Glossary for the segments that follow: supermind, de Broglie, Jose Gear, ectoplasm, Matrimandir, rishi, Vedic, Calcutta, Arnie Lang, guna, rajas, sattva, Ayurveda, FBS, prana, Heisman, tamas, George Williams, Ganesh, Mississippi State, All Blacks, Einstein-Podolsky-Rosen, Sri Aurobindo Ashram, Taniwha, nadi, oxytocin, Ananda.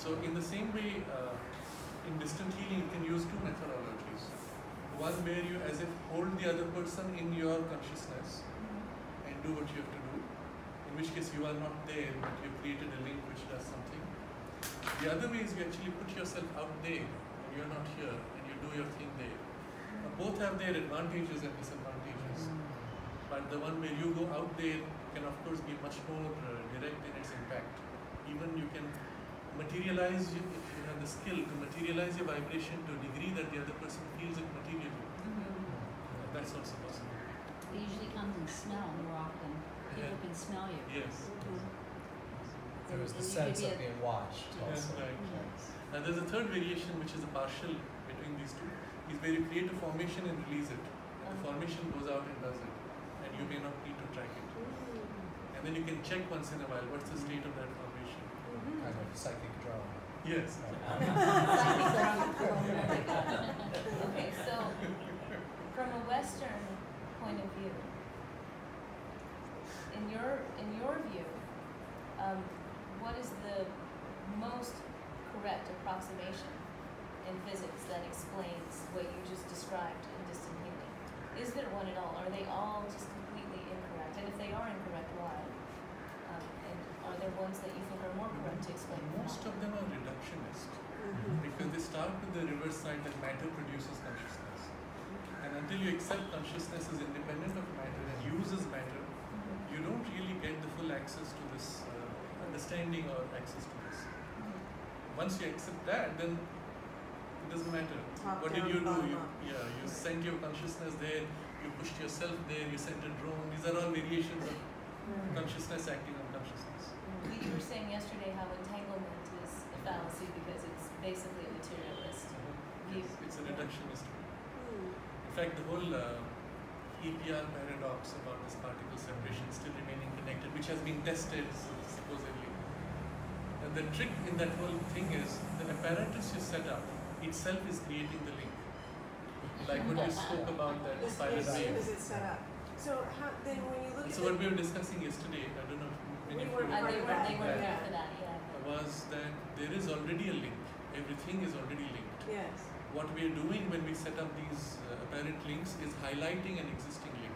So in the same way, in distant healing, you can use two methodologies. One where you as if hold the other person in your consciousness and do what you have to do, in which case you are not there, but you have created a link which does something. The other way is you actually put yourself out there and you are not here and you do your thing there. Now, both have their advantages and disadvantages, but the one where you go out there can of course be much more direct in its impact. Even you can materialize, if you have the skill to materialize your vibration to a degree that the other person feels it materially. Mm-hmm. That's also possible. It usually comes in smell more often. People can smell you. Yes. Mm-hmm. There is the sense of being watched. Yes, right. Yes. Now there's a third variation which is a partial between these two, is where you create a formation and release it. And the formation goes out and does it. And you may not need to track it. Mm-hmm. And then you can check once in a while what's the state of that formation. Kind of psychic drama. Yes. Psychic drama. Okay, so from a Western point of view, in your view, what is the most correct approximation in physics that explains what you just described in distant healing? Is there one at all? Are they all just completely incorrect? And if they are incorrect, why? Are there ones that you think are more correct to explain? Most of them are reductionist, because they start with the reverse side that matter produces consciousness. And until you accept consciousness is independent of matter and uses matter, you don't really get the full access to this understanding or access to this. Once you accept that, then it doesn't matter. What did you do? You sent your consciousness there, you pushed yourself there, you sent a drone. These are all variations of consciousness acting on consciousness. You were saying yesterday how entanglement is a fallacy because it's basically a materialist view. It's a reductionist view. In fact, the whole EPR paradox about this particle separation still remaining connected, which has been tested supposedly. And the trick in that whole thing is the apparatus you set up itself is creating the link. Like what you spoke about, that spiral wave. As it's set up. So how, then when you look at what we were discussing yesterday, I don't know. Was that there is already a link. Everything is already linked. Yes. What we are doing when we set up these apparent links is highlighting an existing link,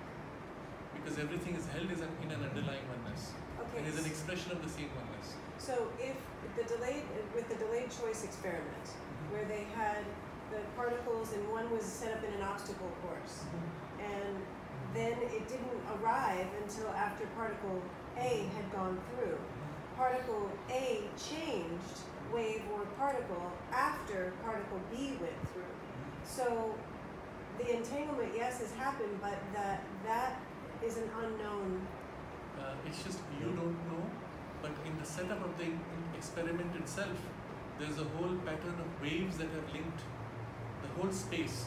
because everything is held in an underlying oneness. Okay. It is an expression of the same oneness. So if the delayed choice experiment, where they had the particles and one was set up in an obstacle course, and then it didn't arrive until after particle A had gone through. Particle A changed wave or particle after particle B went through. So the entanglement, yes, has happened, but that is an unknown. It's just you don't know, but in the setup of the experiment itself, there's a whole pattern of waves that have linked the whole space.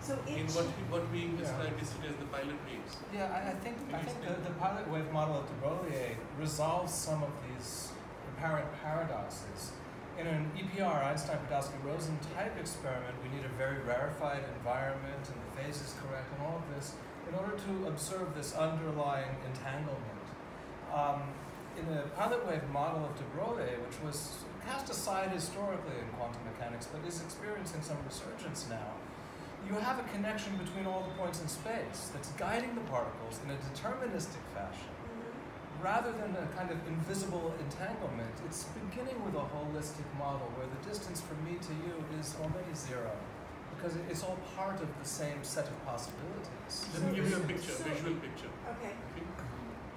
So in what we described yesterday as the pilot waves. Yeah, I think the pilot wave model of de Broglie resolves some of these apparent paradoxes. In an EPR, Einstein-Podolsky-Rosen type experiment, we need a very rarefied environment and the phase is correct and all of this in order to observe this underlying entanglement. In the pilot wave model of de Broglie, which was cast aside historically in quantum mechanics, but is experiencing some resurgence now, you have a connection between all the points in space that's guiding the particles in a deterministic fashion. Rather than a kind of invisible entanglement, it's beginning with a holistic model where the distance from me to you is already zero, because it's all part of the same set of possibilities. Let me give you a picture, a visual picture. Okay.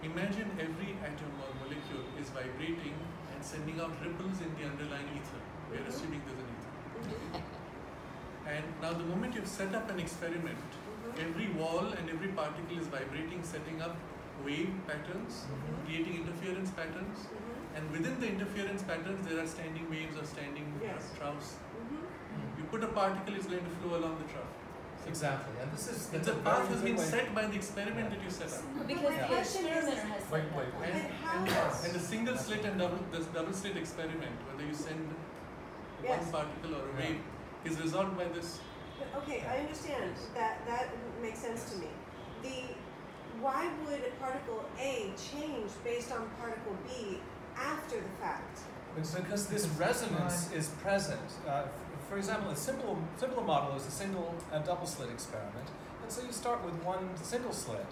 Imagine every atom or molecule is vibrating and sending out ripples in the underlying ether. We are assuming there's an ether. And now the moment you've set up an experiment, every wall and every particle is vibrating, setting up wave patterns, creating interference patterns, and within the interference patterns there are standing waves or standing troughs. You put a particle, it's going to flow along the trough. Exactly, and this is... The path has been set by the experiment that you set up. Because the experimenter has set up. And the single slit and double slit experiment, whether you send one particle or a wave, is resolved by this. Okay, I understand. That makes sense to me. Why would particle A change based on particle B after the fact? because this resonance is present. For example, a simpler model is a single and double slit experiment. And so you start with one single slit.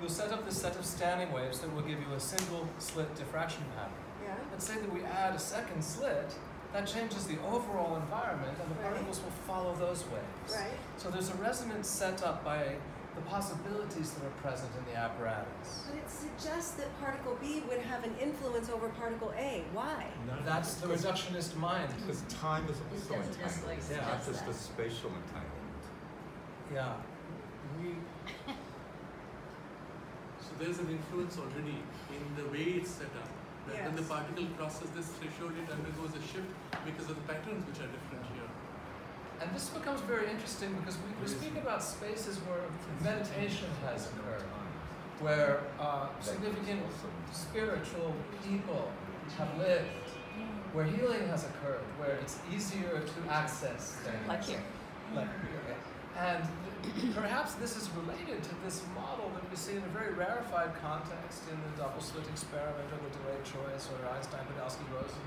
You'll set up this set of standing waves that will give you a single slit diffraction pattern. Yeah. And say that we add a second slit, that changes the overall environment, and the particles will follow those waves. Right. So there's a resonance set up by the possibilities that are present in the apparatus. But it suggests that particle B would have an influence over particle A. Why? No, that's the reductionist mind. Because time is also entanglement, not just the spatial entanglement. Yeah. So there's an influence already in the way it's set up. Yes. When the particle crosses this threshold, it undergoes a shift because of the patterns which are different here. And this becomes very interesting because we speak about spaces where meditation has occurred, where significant spiritual people have lived, where healing has occurred, where it's easier to access things. Like here. Like here. And perhaps this is related to this model that we see in a very rarefied context in the double slit experiment or the delayed choice or Einstein-Podolsky-Rosen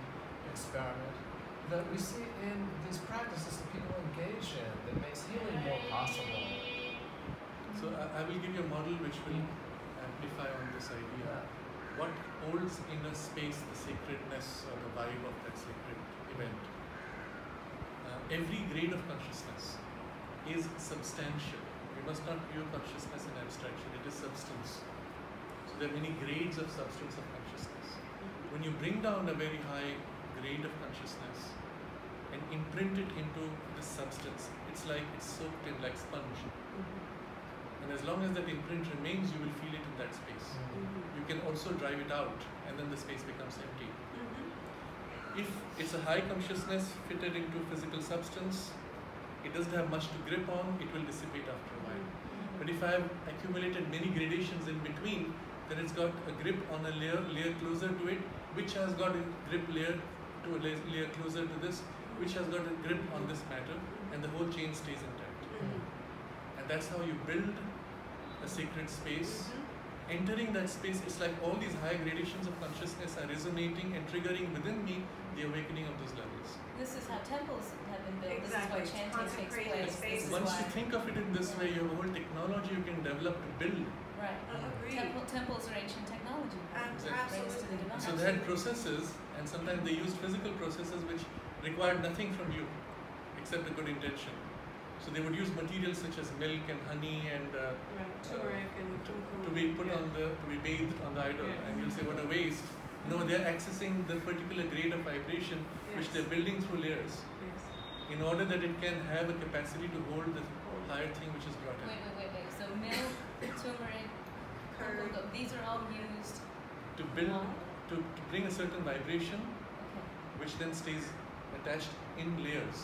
experiment that we see in these practices that people engage in that makes healing more possible. So I will give you a model which will amplify on this idea. What holds in a space the sacredness or the vibe of that sacred event? Every grade of consciousness is substantial. You must not view consciousness in abstraction, it is substance. So there are many grades of substance of consciousness. When you bring down a very high grade of consciousness and imprint it into this substance, it's like it's soaked in like sponge. And as long as that imprint remains, you will feel it in that space. You can also drive it out and then the space becomes empty. If it's a high consciousness fitted into physical substance, it doesn't have much to grip on, it will dissipate after a while. But if I have accumulated many gradations in between, then it's got a grip on a layer closer to it, which has got a grip layer closer to this, which has got a grip on this matter, and the whole chain stays intact. And that's how you build a sacred space. Entering that space, it's like all these high gradations of consciousness are resonating and triggering within me the awakening of those levels. This is how temples have been built. Exactly. This is why chanting takes place. Once you think of it in this way, you have a whole technology you can develop to build. Right. Temples are ancient technology. Absolutely. So they had processes, and sometimes they used physical processes which required nothing from you except a good intention. So they would use materials such as milk and honey and to be put on the, to be bathed on the idol, and you'll say what a waste. No, they're accessing the particular grade of vibration which they're building through layers in order that it can have a capacity to hold the higher thing which is brought in. Wait. So milk, turmeric, curd, these are all used to build, to bring a certain vibration, which then stays attached in layers.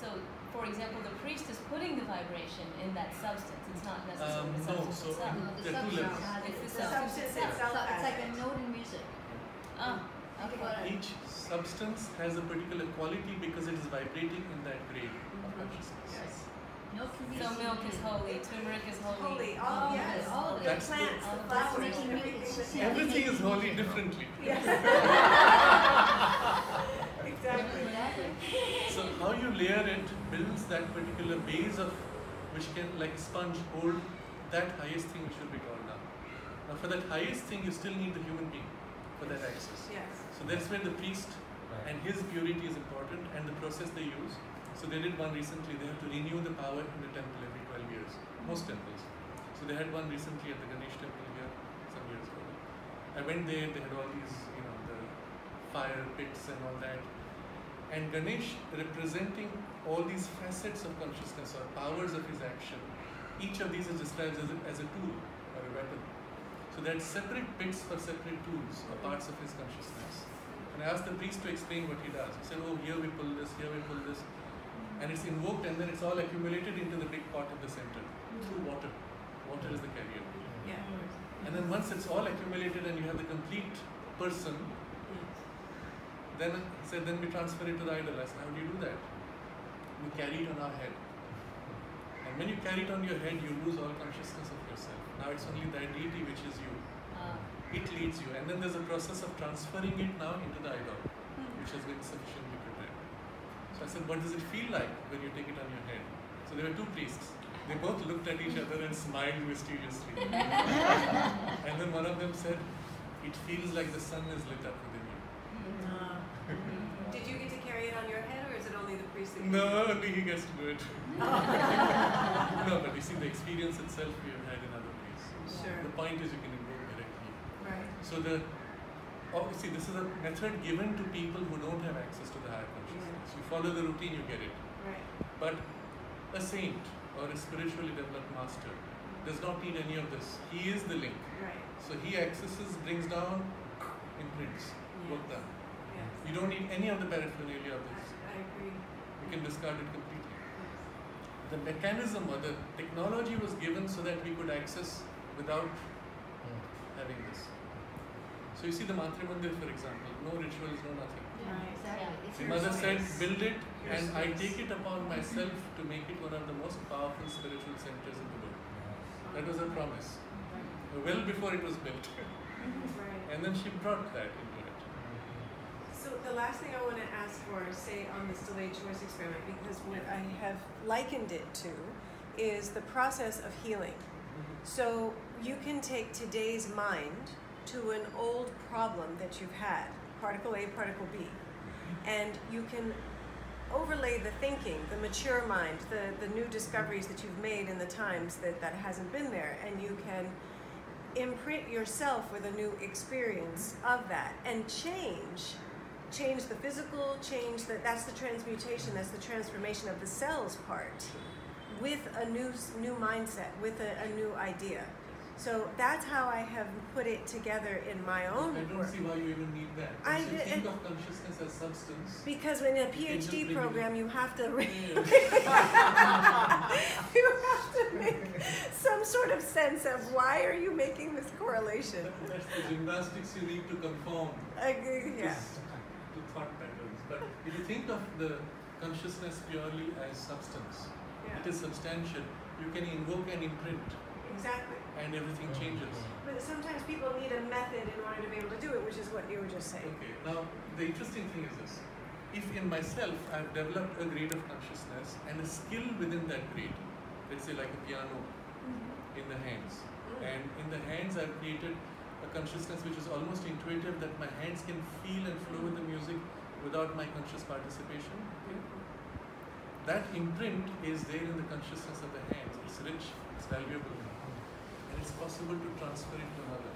So, for example, the priest is putting the vibration in that substance. It's not necessarily the substance itself. There are two levels. It's the substance itself. It's like a note in music. Each substance has a particular quality because it is vibrating in that grade of consciousness. So milk is holy, turmeric is holy. All of it. The plants, the flowers, everything is holy differently. So how you layer it builds that particular base of which can, like a sponge, hold that highest thing which will be called down. Now for that highest thing you still need the human being for that access. So that's where the priest and his purity is important, and the process they use. So they did one recently, they have to renew the power in the temple every 12 years, most temples. So they had one recently at the Ganesh temple here some years ago. I went there, they had all these, you know, the fire pits and all that. And Ganesh, representing all these facets of consciousness or powers of his action, each of these is described as a tool or a weapon. So there are separate bits for separate tools or parts of his consciousness. And I asked the priest to explain what he does. He said, oh, here we pull this, here we pull this. And it's invoked, and then it's all accumulated into the big pot at the center through water. Water is the carrier. And then once it's all accumulated and you have the complete person, then he said, then we transfer it to the idol. I said, how do you do that? We carry it on our head. And when you carry it on your head, you lose all consciousness of yourself. Now it's only that deity which is you. It leads you. And then there's a process of transferring it now into the idol, which which has been sufficiently prepared. So I said, what does it feel like when you take it on your head? So there were two priests. They both looked at each other and smiled mysteriously. And then one of them said, it feels like the sun is lit up within you. Did you get to carry it on your head, or is it only the priest that No, only he gets to do it. No, but you see, the experience itself we have had in other ways. Sure. The point is you can improve directly. Right. So the, obviously this is a method given to people who don't have access to the higher consciousness. You follow the routine, you get it. Right. But a saint, or a spiritually developed master, does not need any of this. He is the link. Right. So he accesses, brings down, imprints, work done. Yes. You don't need any of the paraphernalia of this. I agree. You can discard it completely. Yes. The mechanism or the technology was given so that we could access without having this. So you see the Matrimandir, for example, no rituals, no nothing. Yeah, exactly. The mother said, build it, and I take it upon myself to make it one of the most powerful spiritual centers in the world. That was her promise, well before it was built. Right. And then she brought that into it. So the last thing I want to ask for, say, on this delayed choice experiment, because what I have likened it to is the process of healing. So you can take today's mind to an old problem that you've had, particle A, particle B, and you can overlay the thinking, the mature mind, the new discoveries that you've made in the times that that hasn't been there, and you can imprint yourself with a new experience of that and change the physical, change that. That's the transmutation, that's the transformation of the cells part, with a new mindset, with a new idea. So that's how I have put it together in my own work. I don't see why you even need that. I think of consciousness as substance. Because in a PhD program, you have to make some sort of sense of why are you making this correlation. That's the gymnastics you need to conform. To thought patterns. But if you think of the consciousness purely as substance, it is substantial. You can invoke and imprint. Exactly. And everything changes. But sometimes people need a method in order to be able to do it, which is what you were just saying. Okay, now the interesting thing is this. If in myself I've developed a grade of consciousness and a skill within that grade, let's say like a piano in the hands, and in the hands I've created a consciousness which is almost intuitive, that my hands can feel and flow with the music without my conscious participation, that imprint is there in the consciousness of the hands. It's rich, it's valuable. It's possible to transfer it to another.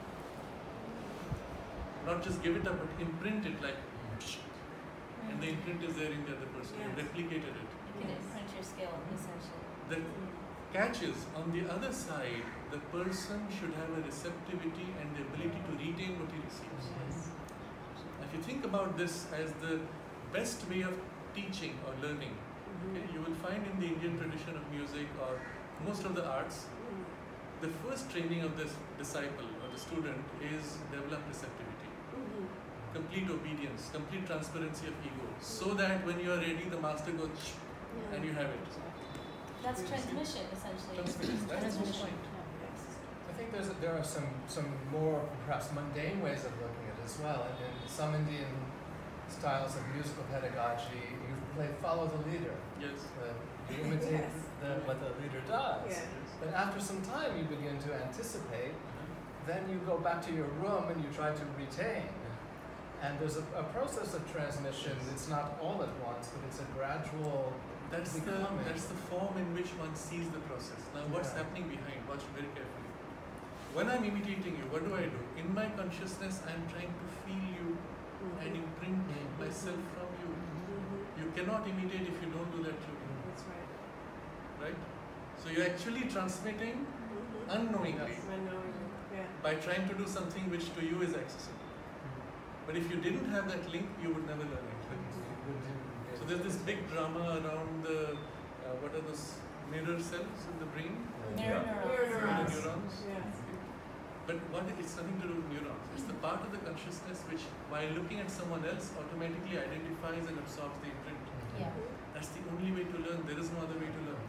Not just give it up, but imprint it like, and the imprint is there in the other person. Yes. You replicated it. You can imprint your skill, essentially. The catch is, on the other side, the person should have a receptivity and the ability to retain what he receives. Yes. If you think about this as the best way of teaching or learning, you will find in the Indian tradition of music or most of the arts, the first training of this disciple or the student is develop receptivity, complete obedience, complete transparency of ego, so that when you are ready, the master goes and you have it. That's transmission, essentially. That's the whole point. I think there are some more perhaps mundane ways of looking at it as well. And in some Indian styles of musical pedagogy, you play follow the leader. Yes. You imitate what the leader does. Yes. But after some time you begin to anticipate, then you go back to your room and you try to retain. And there's a process of transmission. It's not all at once, but it's a gradual becoming. That's the form in which one sees the process. Now what's happening behind? Watch very carefully. When I'm imitating you, what do I do? In my consciousness, I'm trying to feel you and imprint myself from you. You cannot imitate if you don't do that to me. That's right. Right? So you're actually transmitting unknowingly by trying to do something which to you is accessible. But if you didn't have that link, you would never learn it. So there's this big drama around the, what are those mirror cells in the brain? Mirror neurons. Yes. But what if it's nothing to do with neurons? It's the part of the consciousness which, while looking at someone else, automatically identifies and absorbs the imprint. Yeah. That's the only way to learn. There is no other way to learn.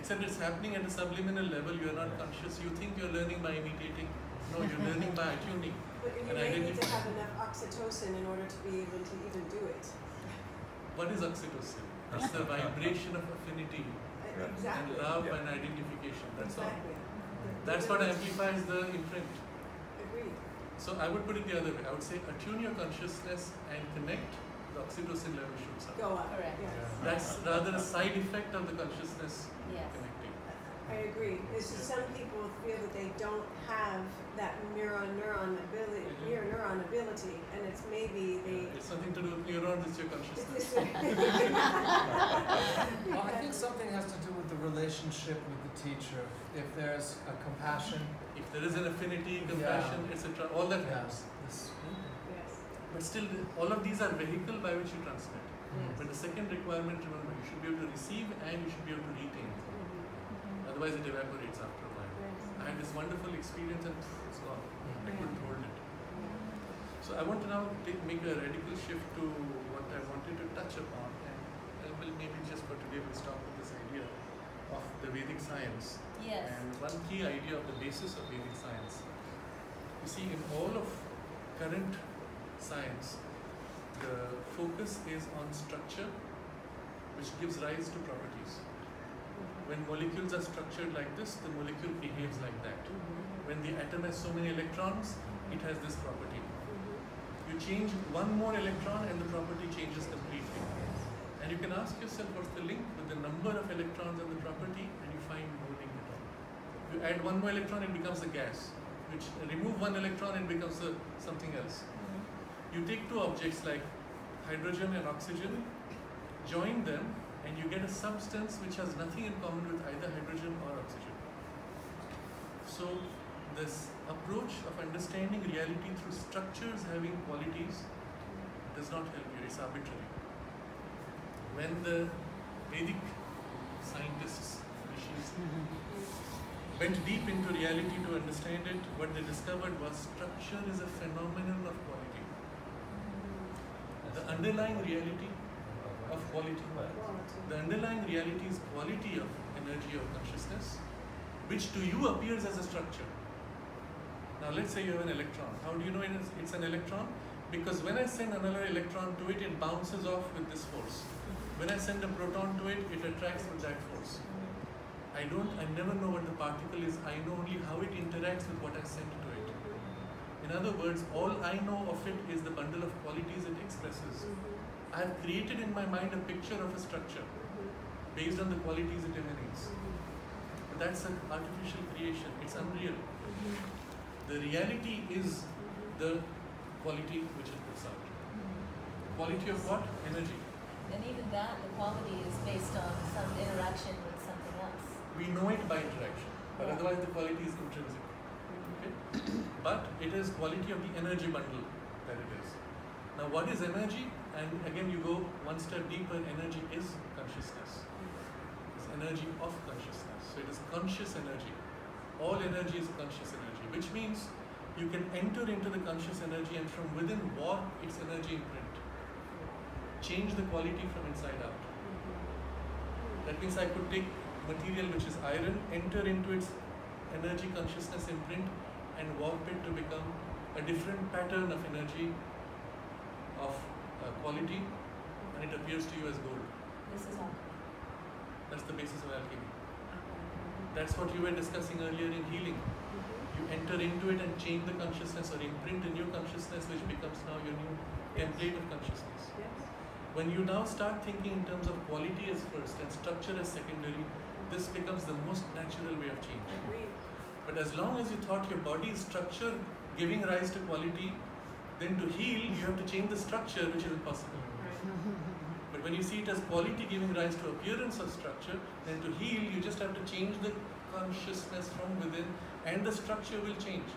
Except it's happening at a subliminal level, you are not conscious. You think you are learning by imitating, No, you're learning by attuning. But you need to have enough oxytocin in order to be able to even do it. What is oxytocin? It's the vibration of affinity and love and identification. That's all. That's what amplifies the imprint. Agreed. So I would put it the other way. I would say attune your consciousness and connect, the oxytocin level shoots up. Go up. Correct. Yes. That's rather a side effect of the consciousness connecting. I agree. It's just some people feel that they don't have that mirror neuron ability, and it's maybe they... It's something to do with neurons, it's your consciousness. Well, I think something has to do with the relationship with the teacher. If there's a compassion... If there is an affinity, compassion, etc. All that helps. Yes. But still, all of these are vehicles by which you transmit. Yes. But the second requirement, remember, you should be able to receive and you should be able to retain. Otherwise it evaporates after a while. I had this wonderful experience and it's gone. I couldn't hold it. So I want to now make a radical shift to what I wanted to touch upon, and well, maybe just for today we'll stop with this idea of the Vedic science. Yes. And one key idea of the basis of Vedic science. You see, in all of current science, the focus is on structure, which gives rise to properties. When molecules are structured like this, the molecule behaves like that. When the atom has so many electrons, it has this property. You change one more electron and the property changes completely. And you can ask yourself what's the link with the number of electrons and the property, and you find no link at all. You add one more electron, it becomes a gas. Which remove one electron, it becomes something else. You take two objects like hydrogen and oxygen, join them, and you get a substance which has nothing in common with either hydrogen or oxygen. So this approach of understanding reality through structures having qualities does not help you, it's arbitrary. When the Vedic scientists, rishis, went deep into reality to understand it, what they discovered was structure is a phenomenon of quality. The underlying reality of quality. The underlying reality is quality of energy or consciousness, which to you appears as a structure. Now let's say you have an electron. How do you know it's an electron? Because when I send another electron to it, it bounces off with this force. When I send a proton to it, it attracts with that force. I never know what the particle is. I know only how it interacts with what I send to it. In other words, all I know of it is the bundle of qualities it expresses. I have created in my mind a picture of a structure based on the qualities it emanates. But that's an artificial creation, it's unreal. The reality is the quality which it puts out. Quality of what? Energy. And even that, the quality is based on some interaction with something else. We know it by interaction, but otherwise the quality is intrinsic. Okay? But it is quality of the energy bundle that it is. Now what is energy? And again, you go one step deeper. Energy is consciousness. It's energy of consciousness. So it is conscious energy. All energy is conscious energy, which means you can enter into the conscious energy and from within warp its energy imprint. Change the quality from inside out. That means I could take material which is iron, enter into its energy consciousness imprint and warp it to become a different pattern of energy of quality, and it appears to you as gold. This is alchemy. That's the basis of alchemy. That's what you were discussing earlier in healing. You enter into it and change the consciousness or imprint a new consciousness which becomes now your new template of consciousness. When you now start thinking in terms of quality as first and structure as secondary, this becomes the most natural way of change. But as long as you thought your body's structure giving rise to quality, then to heal, you have to change the structure, which is impossible. But when you see it as quality giving rise to appearance of structure, then to heal, you just have to change the consciousness from within, and the structure will change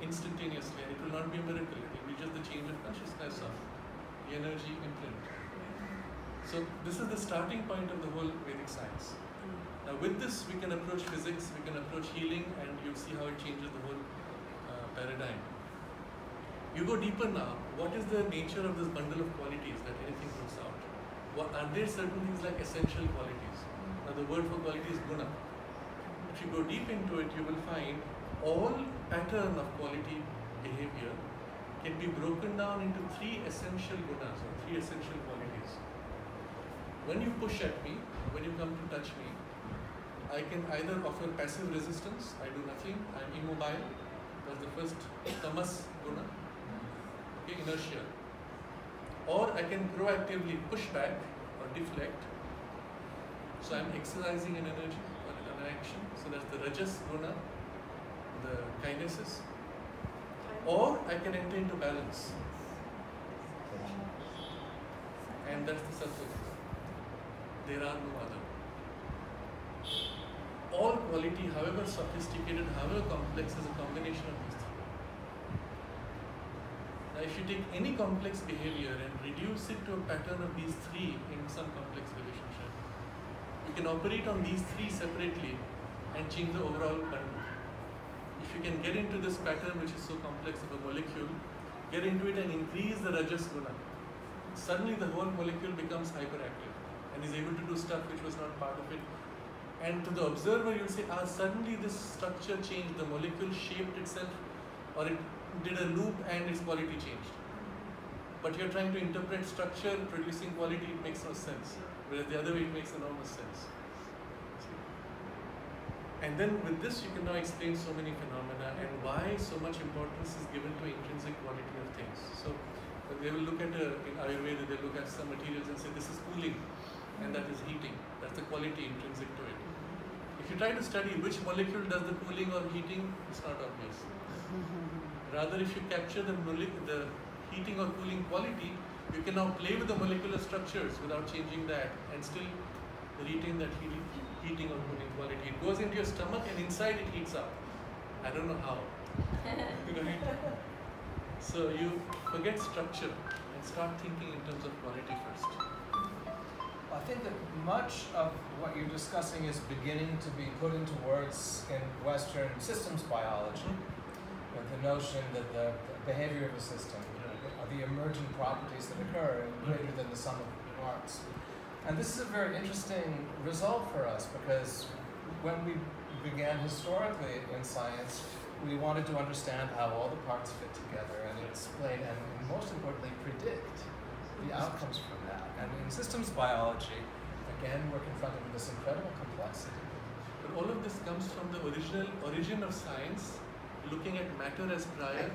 instantaneously. It will not be a miracle. It will be just the change of consciousness of the energy imprint. So this is the starting point of the whole Vedic science. Now with this, we can approach physics, we can approach healing, and you'll see how it changes the whole paradigm. You go deeper now. What is the nature of this bundle of qualities that anything puts out? Are there certain things like essential qualities? Now the word for quality is guna. If you go deep into it, you will find all pattern of quality behavior can be broken down into three essential gunas or three essential qualities. When you push at me, when you come to touch me, I can either offer passive resistance, I do nothing, I am immobile, that's the first tamas guna, okay, inertia. Or I can proactively push back or deflect, so I am exercising an energy or an action, so that's the rajas guna, the kinesis. Or I can enter into balance, and that's the sattva guna. There are no other. All quality, however sophisticated, however complex, is a combination of these three. Now if you take any complex behavior and reduce it to a pattern of these three in some complex relationship, you can operate on these three separately and change the overall bundle. If you can get into this pattern which is so complex of a molecule, get into it and increase the rajas guna, suddenly the whole molecule becomes hyperactive and is able to do stuff which was not part of it. And to the observer, you'll say, ah, suddenly this structure changed, the molecule shaped itself, or it did a loop and its quality changed. But you're trying to interpret structure producing quality, it makes no sense. Whereas the other way, it makes enormous sense. And then with this, you can now explain so many phenomena and why so much importance is given to intrinsic quality of things. So they will look at, in Ayurveda, they look at some materials and say, this is cooling and that is heating. That's the quality intrinsic to it. If you try to study which molecule does the cooling or heating, it's not obvious. Rather, if you capture the heating or cooling quality, you can now play with the molecular structures without changing that and still retain that heating or cooling quality. It goes into your stomach and inside it heats up. I don't know how. Right? So you forget structure and start thinking in terms of quality first. I think that much of what you're discussing is beginning to be put into words in Western systems biology, with the notion that the behavior of a system are the emergent properties that occur greater than the sum of the parts. And this is a very interesting result for us, because when we began historically in science, we wanted to understand how all the parts fit together and explain, and most importantly, predict the outcomes from that. And in systems biology, again, we're confronted with this incredible complexity. But all of this comes from the origin of science, looking at matter as prior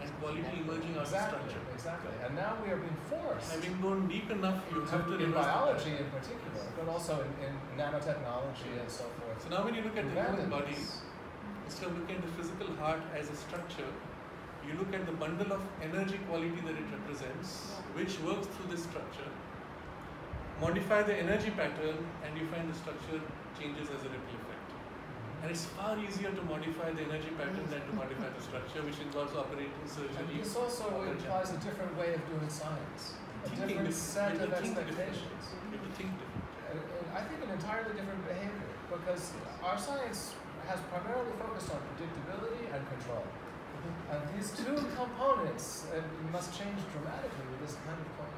and quality emerging out of structure. Exactly. And now we are being forced. Having gone deep enough, you have to in biology in particular, but also in nanotechnology and so forth. So now when you look at the human body, instead of looking at the physical heart as a structure, you look at the bundle of energy quality that it represents, which works through this structure. Modify the energy pattern and you find the structure changes as a ripple effect. And it's far easier to modify the energy pattern than to modify the structure, which involves operating surgery. And this also implies a different way of doing science, a different set of expectations. You have to think different. I think an entirely different behavior, because our science has primarily focused on predictability and control. And these two components must change dramatically with this kind of quality.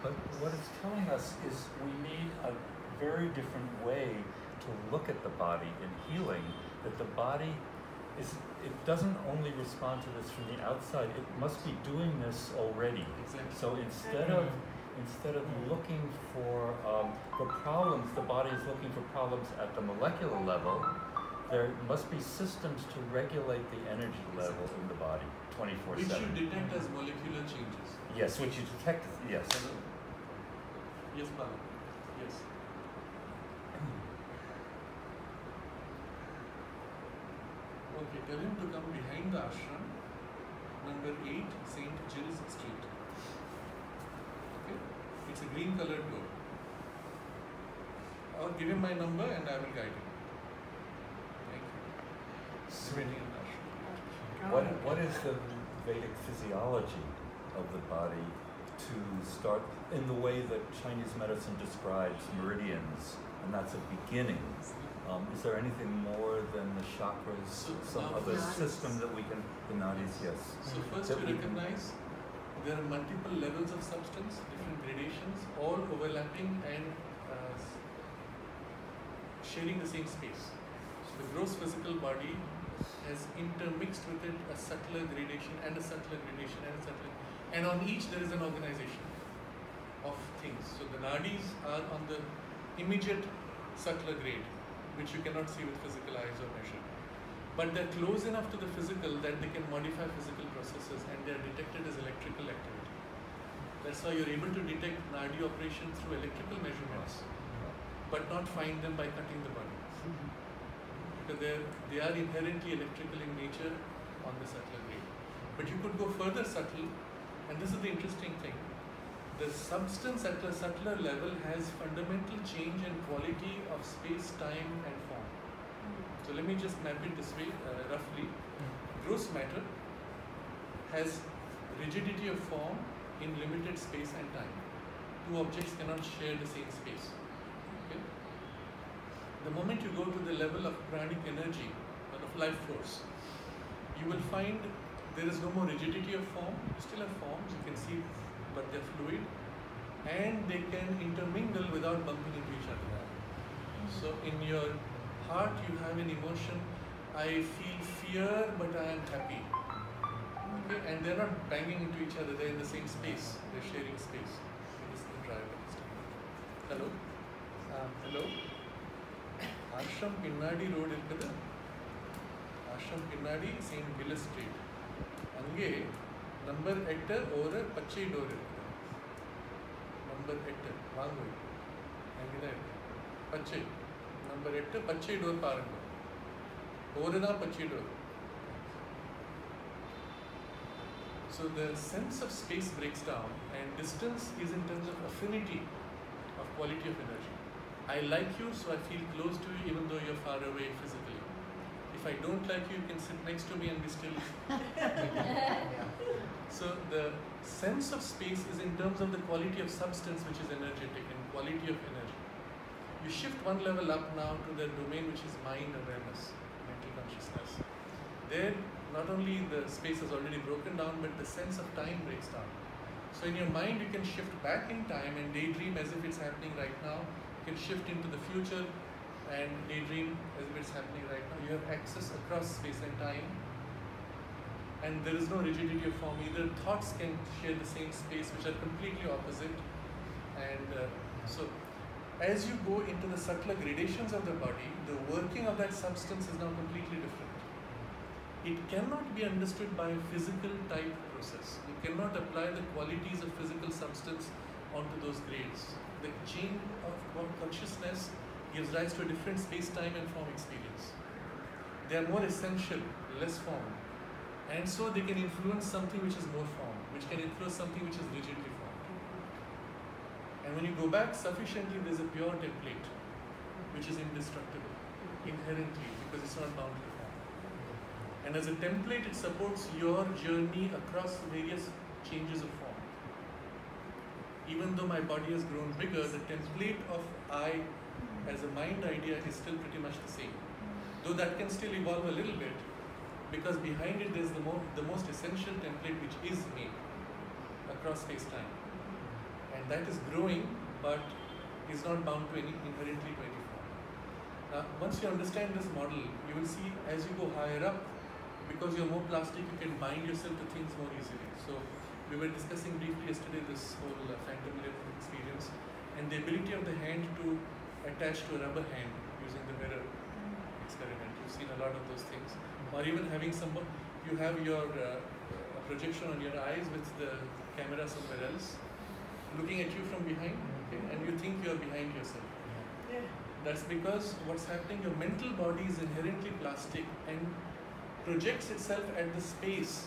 But what it's telling us is we need a very different way to look at the body in healing, that the body is, it doesn't only respond to this from the outside, it must be doing this already. Exactly. So instead of looking for problems, the body is looking for problems at the molecular level. There must be systems to regulate the energy level in the body 24/7. Which you detect as molecular changes. Yes, which you detect, yes. Yes, Bala. Yes. Okay, tell him to come behind the ashram, number 8, St. Giles Street. Okay, it's a green colored door. I'll give him my number and I will guide him. What is the Vedic physiology of the body to start in the way that Chinese medicine describes meridians, and that's a beginning? Is there anything more than the chakras, some other system that we can, the nadis, yes? So first you recognize there are multiple levels of substance, different gradations, all overlapping and sharing the same space. So the gross physical body has intermixed with it a subtler gradation and a subtler gradation and a subtler, and on each there is an organization of things. So the nadis are on the immediate subtler grade, which you cannot see with physical eyes or measure. But they're close enough to the physical that they can modify physical processes, and they're detected as electrical activity. That's how you're able to detect nadi operations through electrical measurements, but not find them by cutting the body. Because they are inherently electrical in nature on the subtler grade. But you could go further subtle, and this is the interesting thing. The substance at a subtler level has fundamental change in quality of space, time and form. So let me just map it this way, roughly. Gross matter has rigidity of form in limited space and time. Two objects cannot share the same space. Okay? The moment you go to the level of pranic energy or of life force, you will find there is no more rigidity of form. You still have forms, you can see, but they're fluid and they can intermingle without bumping into each other. So in your heart you have an emotion, I feel fear but I am happy. Okay? And they're not banging into each other, they're in the same space, they're sharing space. This is the driver. Hello? Hello? Ashram Pinnadi Road irukkuda. Ashram Pinnadi St. Gilles Street. Ange number 8 over Pachai door irukkuda. Number 8 vaangu. Angida Pachai. Number 8 Pachai door paarunga. Oru da Pachai door. So the sense of space breaks down, and distance is in terms of affinity of quality of energy. I like you, so I feel close to you even though you're far away physically. If I don't like you, you can sit next to me and be still. So the sense of space is in terms of the quality of substance, which is energetic, and quality of energy. You shift one level up now to the domain which is mind awareness, mental consciousness. There, not only the space is already broken down, but the sense of time breaks down. So in your mind, you can shift back in time and daydream as if it's happening right now. You can shift into the future and daydream as if it's happening right now. You have access across space and time, and there is no rigidity of form either. Thoughts can share the same space, which are completely opposite. And so as you go into the subtler gradations of the body, the working of that substance is now completely different. It cannot be understood by a physical type process. You cannot apply the qualities of physical substance onto those grades. The change of consciousness gives rise to a different space-time and form experience. They are more essential, less form. And so they can influence something which is more form, which can influence something which is rigidly formed. And when you go back sufficiently, there is a pure template, which is indestructible, inherently, because it's not bound to form. And as a template, it supports your journey across various changes of form. Even though my body has grown bigger, the template of I as a mind idea is still pretty much the same. Though that can still evolve a little bit, because behind it there's the most essential template, which is me, across space-time. And that is growing, but is not bound to any, inherently to any form. Now, once you understand this model, you will see as you go higher up, because you're more plastic, you can bind yourself to things more easily. So, we were discussing briefly yesterday this whole phantom limb experience and the ability of the hand to attach to a rubber hand using the mirror experiment. You've seen a lot of those things. Or even having someone, you have your projection on your eyes with the camera somewhere else, looking at you from behind, okay, and you think you're behind yourself. Yeah. That's because what's happening, your mental body is inherently plastic and projects itself at the space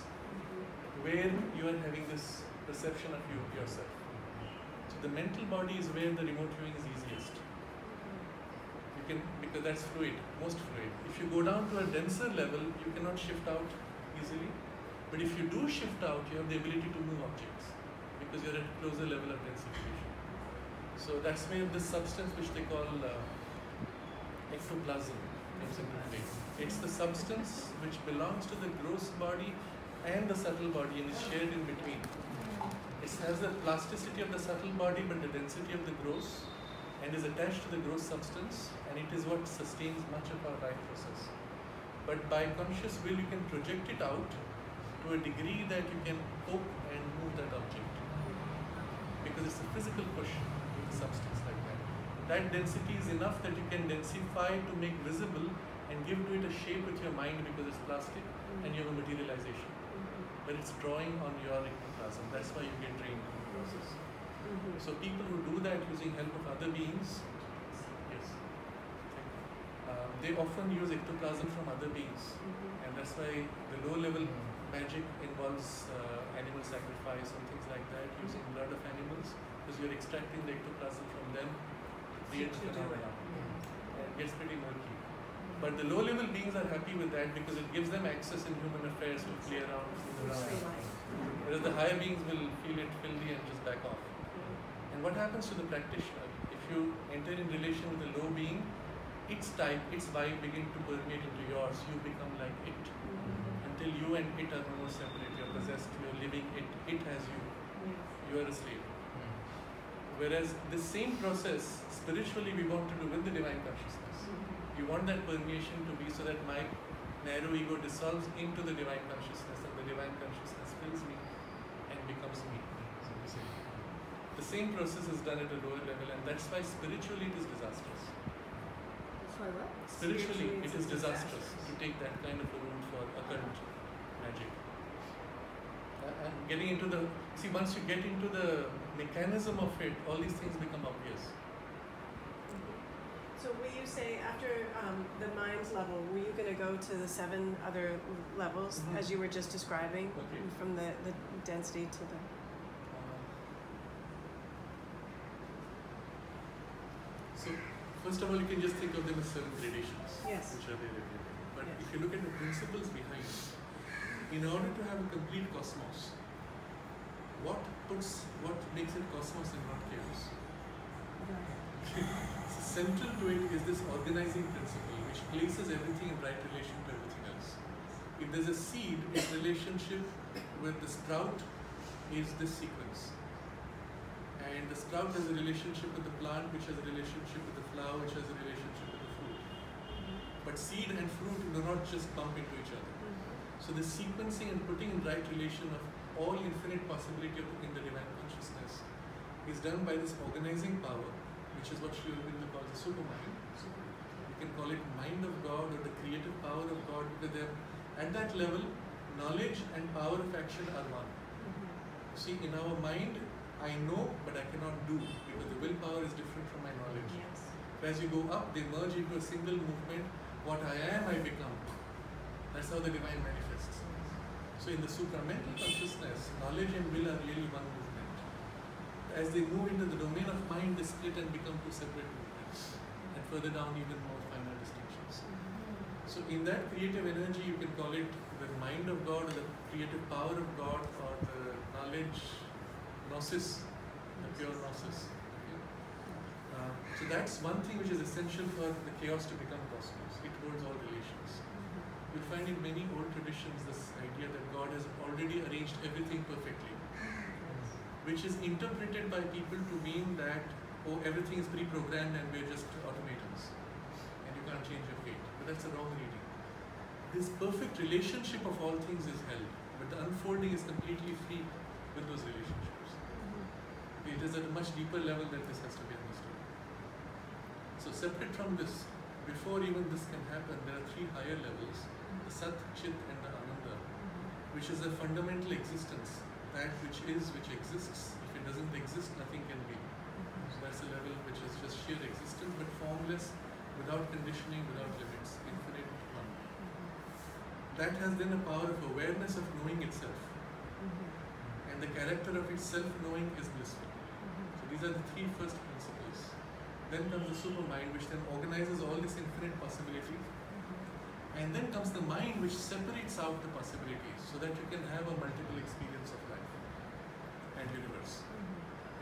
where you are having this perception of you, yourself. So the mental body is where the remote viewing is easiest. You can, because that's fluid, most fluid. If you go down to a denser level, you cannot shift out easily. But if you do shift out, you have the ability to move objects because you're at a closer level of densification. So that's where this substance, which they call ectoplasm, comes into play. It's the substance which belongs to the gross body and the subtle body, and is shared in between. It has the plasticity of the subtle body but the density of the gross, and is attached to the gross substance, and it is what sustains much of our life process. but by conscious will you can project it out to a degree that you can cope and move that object, because it's a physical push with a substance like that. That density is enough that you can densify to make visible and give to it a shape with your mind, because it's plastic and you have a materialization. But it's drawing on your ectoplasm, that's why you get drained in the process. So people who do that using help of other beings, yes, they often use ectoplasm from other beings, and that's why the low level magic involves animal sacrifice and things like that, using blood of animals, because you're extracting the ectoplasm from them, creates phenomena, and it gets pretty murky. But the low-level beings are happy with that because it gives them access in human affairs to play around, whereas the higher beings will feel it filthy and just back off. And what happens to the practitioner? If you enter in relation with a low being, its type, its vibe begin to permeate into yours, you become like it. Until you and it are no more separate, you are possessed, you are living it, it has you, you are a slave. Whereas this same process, spiritually we want to do with the divine consciousness. You want that permeation to be so that my narrow ego dissolves into the divine consciousness and the divine consciousness fills me and becomes me. So to say, the same process is done at a lower level, and that's why spiritually it is disastrous. Sorry, what? Spiritually it is disastrous to take that kind of a route for occult magic. Getting into the, see, once you get into the mechanism of it, all these things become obvious. So will you say after the mind level, were you going to go to the 7 other levels as you were just describing, from the density to the... So first of all, you can just think of them as 7 gradations, which are there. But if you look at the principles behind it, in order to have a complete cosmos, what makes it cosmos and not chaos? Central to it is this organizing principle, which places everything in right relation to everything else. If there's a seed, its relationship with the sprout is this sequence. And the sprout has a relationship with the plant, which has a relationship with the flower, which has a relationship with the fruit. But seed and fruit do not just bump into each other. So the sequencing and putting in right relation of all infinite possibility in the divine consciousness is done by this organizing power, which is what Sri Aurobindo calls the supermind. You can call it mind of God or the creative power of God, because they are at that level, knowledge and power of action are one. See, in our mind, I know but I cannot do, because the willpower is different from my knowledge. As you go up, they merge into a single movement. What I am, I become. That's how the divine manifests. So in the supramental consciousness, knowledge and will are really one movement. As they move into the domain of mind, they split and become two separate movements, and further down even more final distinctions. So in that creative energy, you can call it the mind of God, or the creative power of God, or the knowledge, gnosis, the pure gnosis. So that's one thing which is essential for the chaos to become cosmos. It holds all relations. You'll find in many old traditions this idea that God has already arranged everything perfectly, which is interpreted by people to mean that, oh, everything is pre-programmed and we're just automatons and you can't change your fate. But that's a wrong reading. This perfect relationship of all things is held, but the unfolding is completely free with those relationships. It is at a much deeper level that this has to be understood. So separate from this, before even this can happen, there are 3 higher levels, the Sat, Chit and the Ananda, which is a fundamental existence. That which is, which exists. If it doesn't exist, nothing can be. So that's a level which is just sheer existence, but formless, without conditioning, without limits, infinite one. That has then a power of awareness of knowing itself. And the character of itself knowing is blissful. So these are the 3 first principles. Then comes the supermind, which then organizes all this infinite possibility. And then comes the mind, which separates out the possibilities so that you can have a multiple experience of life and universe.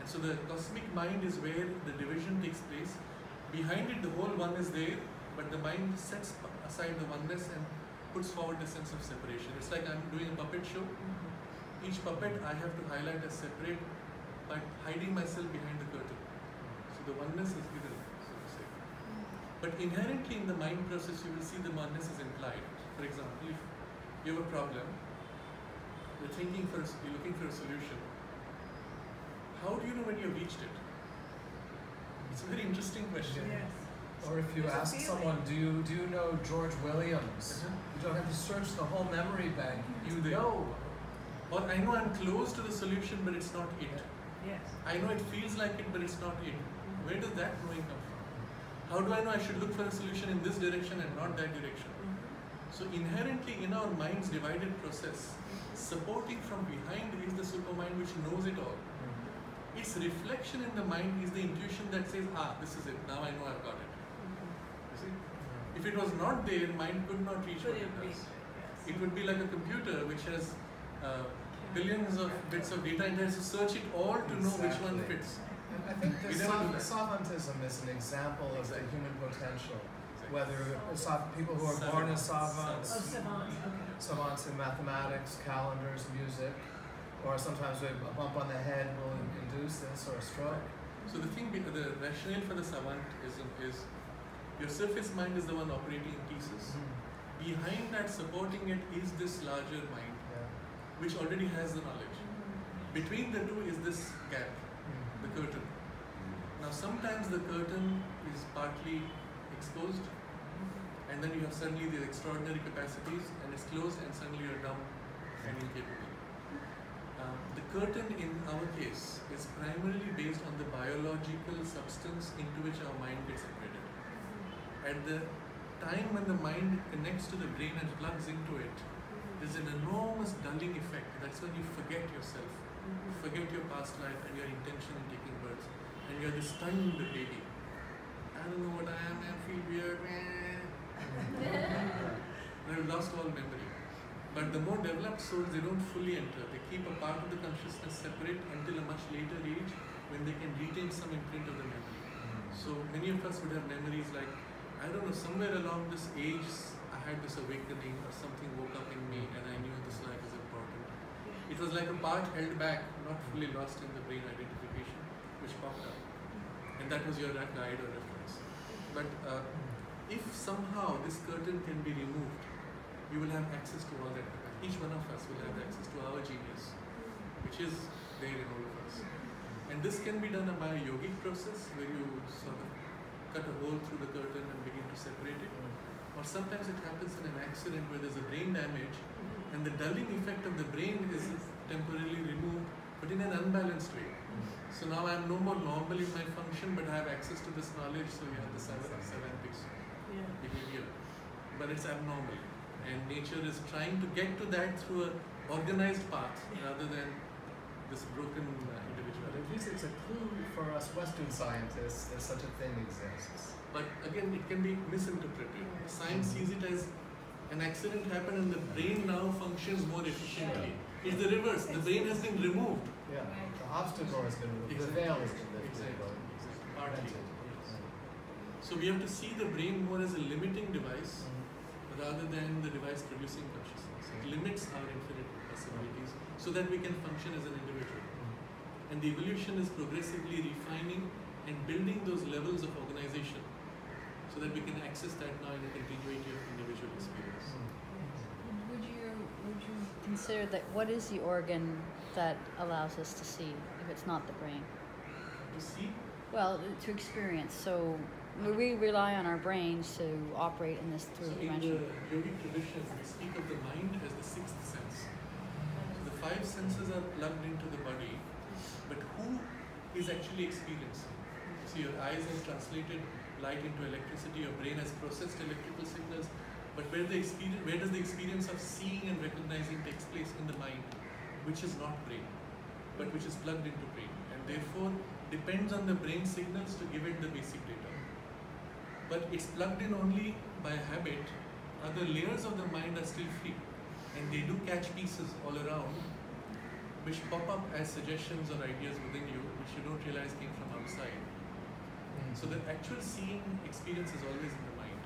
And so the cosmic mind is where the division takes place. Behind it, the whole one is there, but the mind sets aside the oneness and puts forward the sense of separation. It's like I'm doing a puppet show. Each puppet I have to highlight as separate by hiding myself behind the curtain. So the oneness is given. But inherently in the mind process, you will see the oneness is implied. For example, if you have a problem, you're thinking first, you're looking for a solution. How do you know when you've reached it? It's a very interesting question. Yes. Or if you ask someone, do you know George Williams? Uh-huh. You don't have to search the whole memory bank. You know. Or I know I'm close to the solution, but it's not it. Yes. I know it feels like it, but it's not it. Mm-hmm. Where does that knowing come from? How do I know I should look for a solution in this direction and not that direction? Mm-hmm. So inherently in our mind's divided process, supporting from behind is the supermind which knows it all. Mm-hmm. Its reflection in the mind is the intuition that says, ah, this is it, now I know I've got it. Mm-hmm. You see? Mm-hmm. If it was not there, mind could not reach what it does. It would be like a computer which has billions of bits of data and has to search it all to know which one fits. And I think savantism is an example of the human potential. Whether people who are born as savants in mathematics, calendars, music, or sometimes a bump on the head will induce this, or a stroke. So the thing, the rationale for the savantism is your surface mind is the one operating in pieces. Mm-hmm. Behind that, supporting it is this larger mind, which already has the knowledge. Between the two is this gap, the curtain. Now sometimes the curtain is partly exposed, and then you have suddenly these extraordinary capacities, and it's closed, and suddenly you're dumb and incapable. The curtain in our case is primarily based on the biological substance into which our mind gets embedded. At the time when the mind connects to the brain and plugs into it, there's an enormous dulling effect. That's when you forget yourself, you forget your past life and your intention in taking birth, and you're this stunned baby. I don't know what I am, I feel weird. I've lost all memory. But the more developed souls, they don't fully enter. They keep a part of the consciousness separate until a much later age when they can retain some imprint of the memory. So many of us would have memories like, I don't know, somewhere along this age, I had this awakening or something woke up in me and I knew this life is important. It was like a part held back, not fully lost in the brain identification, which popped up. And that was your guide or reference. But if somehow this curtain can be removed, you will have access to all that. Each one of us will have access to our genius, which is there in all of us. And this can be done by a yogic process where you sort of cut a hole through the curtain and begin to separate it. Or sometimes it happens in an accident where there's a brain damage and the dulling effect of the brain is temporarily removed, but in an unbalanced way. So now I'm no more normal in my function, but I have access to this knowledge, so you have the semantics behavior. But it's abnormal. And nature is trying to get to that through an organized path rather than this broken individuality. But at least it's a clue for us Western scientists that such a thing exists. But again, it can be misinterpreted. Science sees it as an accident happened and the brain now functions more efficiently. It's the reverse. The brain has been removed. Yeah, the obstacle has been removed. Exactly. The veil has been lifted. Exactly. Partly. Yes. So we have to see the brain more as a limiting device rather than the device producing consciousness. It limits our infinite possibilities so that we can function as an individual. And the evolution is progressively refining and building those levels of organization, so that we can access that now in a continuity of individual experience. Would you consider that what is the organ that allows us to see, if it's not the brain? To see? Well, to experience. So we rely on our brains to operate in this third dimension. In the yogic traditions, we speak of the mind as the sixth sense. So the five senses are plugged into the body, but who is actually experiencing? See, your eyes has translated light into electricity, your brain has processed electrical signals, but where does the experience of seeing and recognizing takes place? In the mind, which is not brain, but which is plugged into brain, and therefore depends on the brain signals to give it the basic data. But it's plugged in only by habit. Other layers of the mind are still free, and they do catch pieces all around, which pop up as suggestions or ideas within you, which you don't realize came from outside. So the actual seeing experience is always in the mind.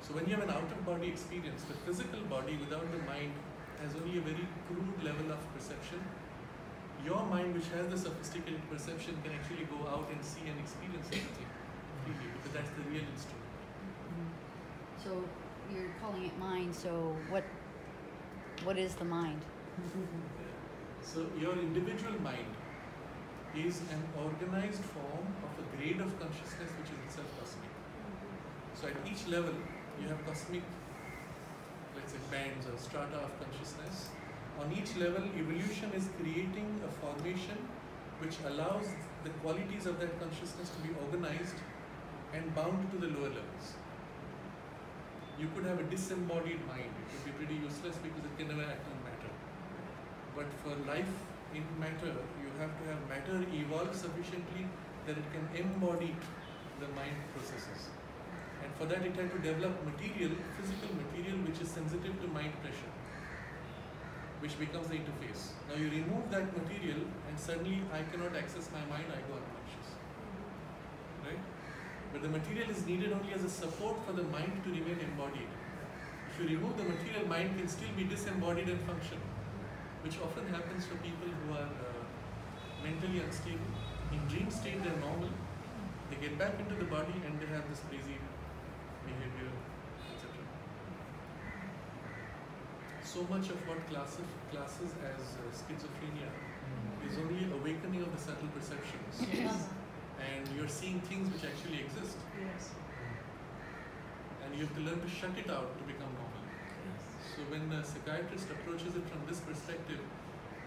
So when you have an out-of-body experience, the physical body without the mind has only a very crude level of perception. Your mind, which has the sophisticated perception, can actually go out and see and experience everything freely, because that's the real instrument. So you're calling it mind, so what is the mind? So your individual mind is an organized form of a grade of consciousness which is itself cosmic. So at each level you have cosmic, let's say, bands or strata of consciousness. On each level, evolution is creating a formation which allows the qualities of that consciousness to be organized and bound to the lower levels. You could have a disembodied mind. It would be pretty useless because it can never act on matter. But for life in matter, you have to have matter evolve sufficiently that it can embody the mind processes. And for that it had to develop material, physical material, which is sensitive to mind pressure, which becomes the interface. Now you remove that material and suddenly I cannot access my mind, I go unconscious. Right? But the material is needed only as a support for the mind to remain embodied. If you remove the material, mind can still be disembodied and function, which often happens for people who are mentally unstable. In dream state, they're normal. They get back into the body and they have this crazy behavior, etc. So much of what classes as schizophrenia is only awakening of the subtle perceptions. Yes. And you're seeing things which actually exist. Yes. And you have to learn to shut it out to become normal. Yes. So when a psychiatrist approaches it from this perspective,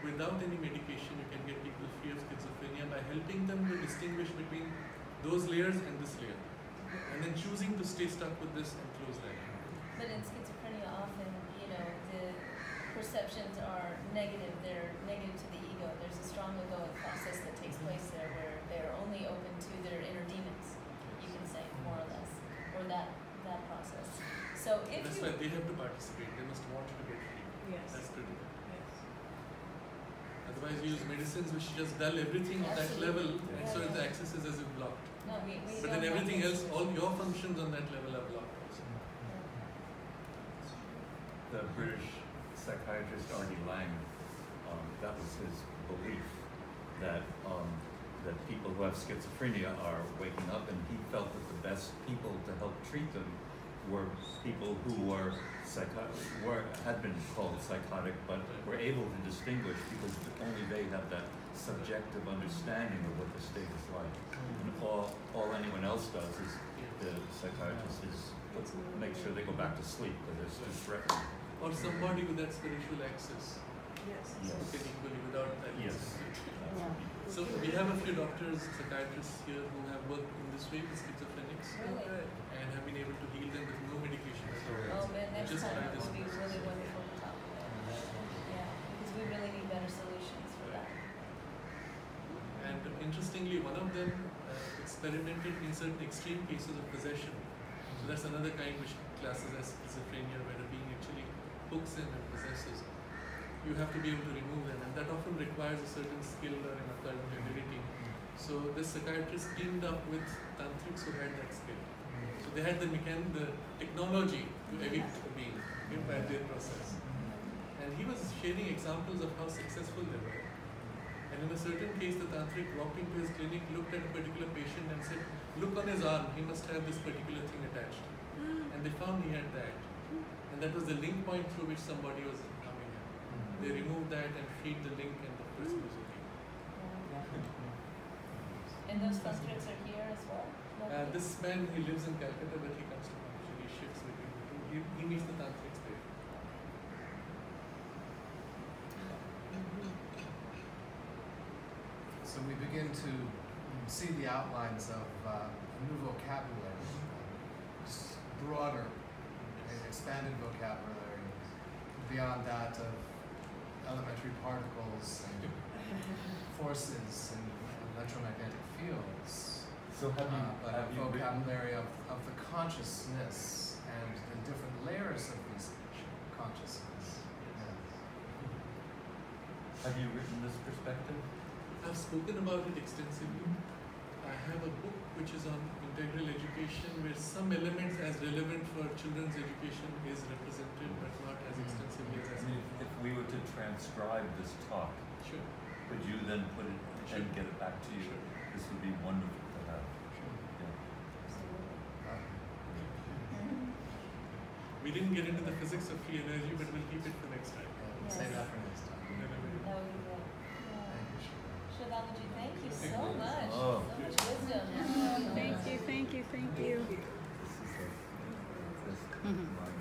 without any medication, you can get people free of schizophrenia by helping them to distinguish between those layers and this layer, and then choosing to stay stuck with this and close that. But in schizophrenia, often, you know, the perceptions are negative. They're negative to the ego. There's a strong egoic process that takes place there, where they're only open to their inner demons, you can say, more or less, or that process. So if that's why they have to participate. They must want to get free. Yes. That's critical. Otherwise you use medicines which just dull everything on that level, and so the access is as if blocked. No, we but then everything else, all your functions on that level are blocked also. The British psychiatrist Arnie Lang, that was his belief, that people who have schizophrenia are waking up, and he felt that the best people to help treat them were people who were had been called psychotic, but were able to distinguish because only they have that subjective understanding of what the state is like. And all anyone else does is the psychiatrist is make sure they go back to sleep, but there's disruption. Or somebody with that spiritual access. Yes. Yes. Equally without that. Yes. Yeah. So we have a few doctors, psychiatrists here who have worked in this way with schizophrenics and have been able to heal them with no medication at all. Oh man, next time it would be really wonderful to talk about. Yeah, because we really need better solutions for that. And interestingly, one of them experimented in certain extreme cases of possession. So that's another kind which classes as schizophrenia, where a being actually hooks in and possesses. You have to be able to remove them, and that often requires a certain skill or an occult ability. So this psychiatrist teamed up with tantrics who had that skill. So they had the technology to evict a being by their process. And he was sharing examples of how successful they were. And in a certain case, the tantric walked into his clinic, looked at a particular patient and said, look on his arm, he must have this particular thing attached. And they found he had that. And that was the link point through which somebody was. They remove that and feed the link, and the person is okay. And those tantrics are here as well? This man, he lives in Calcutta, but he comes to Malaysia. He shifts between the two. He meets the tantrics there. So we begin to see the outlines of a new vocabulary, broader and expanded vocabulary, beyond that of elementary particles and forces and electromagnetic fields. So have you vocabulary of the consciousness and the different layers of this consciousness. Yeah. Have you written this perspective? I've spoken about it extensively. I have a book which is on integral education, where some elements as relevant for children's education is represented, but not as extensively as I mean, if we were to transcribe this talk, sure, could you then put it and get it back to you? Sure. This would be wonderful to have. Sure. Yeah. We didn't get into the physics of free energy, but we'll keep it for next time. Yes. Save that for next time. That would be great. Shobhamaji, thank you so much. Oh. So much wisdom. Oh, thank you, thank you, thank you. Thank you.